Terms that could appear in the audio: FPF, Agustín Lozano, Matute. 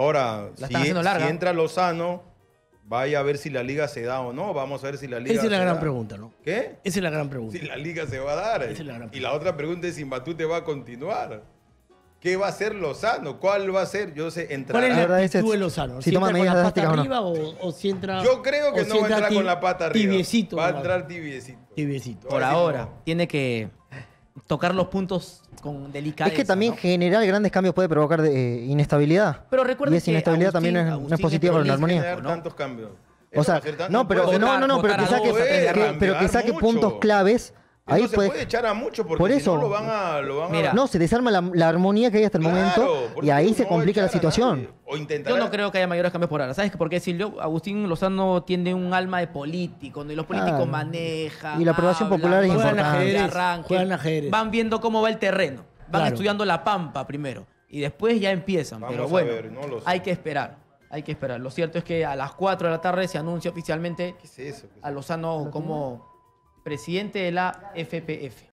Ahora, si entra Lozano, vaya a ver si la liga se da o no. Vamos a ver si la liga se da. Esa es la gran pregunta, ¿no? ¿Qué? Esa es la gran pregunta. Si la liga se va a dar. Esa es la gran pregunta. Y la otra pregunta es si Matute va a continuar. ¿Qué va a hacer Lozano? ¿Cuál va a ser? Yo sé, entrará. ¿Cuál es la actitud de Lozano? ¿Si entra con la pata arriba o si entra...? Yo creo que no va a entrar con la pata arriba. Tibiecito. Va a entrar tibiecito. Tibiecito. Por ahora, tiene que tocar los puntos con delicadeza. Es que también, ¿no?, generar grandes cambios puede provocar inestabilidad. Pero recuerden que esa inestabilidad también no es positiva para la armonía. No tantos cambios. O sea, no, pero que saque puntos claves... Ahí se puede echar a mucho porque por eso, si no lo van a... Mira, no, se desarma la armonía que hay hasta el momento y ahí se complica la situación. Yo no creo que haya mayores cambios por ahora. ¿Sabes por qué? Si Agustín Lozano tiene un alma de político, donde los políticos manejan... Y la aprobación popular es importante. Van viendo cómo va el terreno. Van estudiando la pampa primero y después ya empiezan. Pero bueno, hay que esperar. Hay que esperar. Lo cierto es que a las 4 de la tarde se anuncia oficialmente a Lozano como... presidente de la FPF.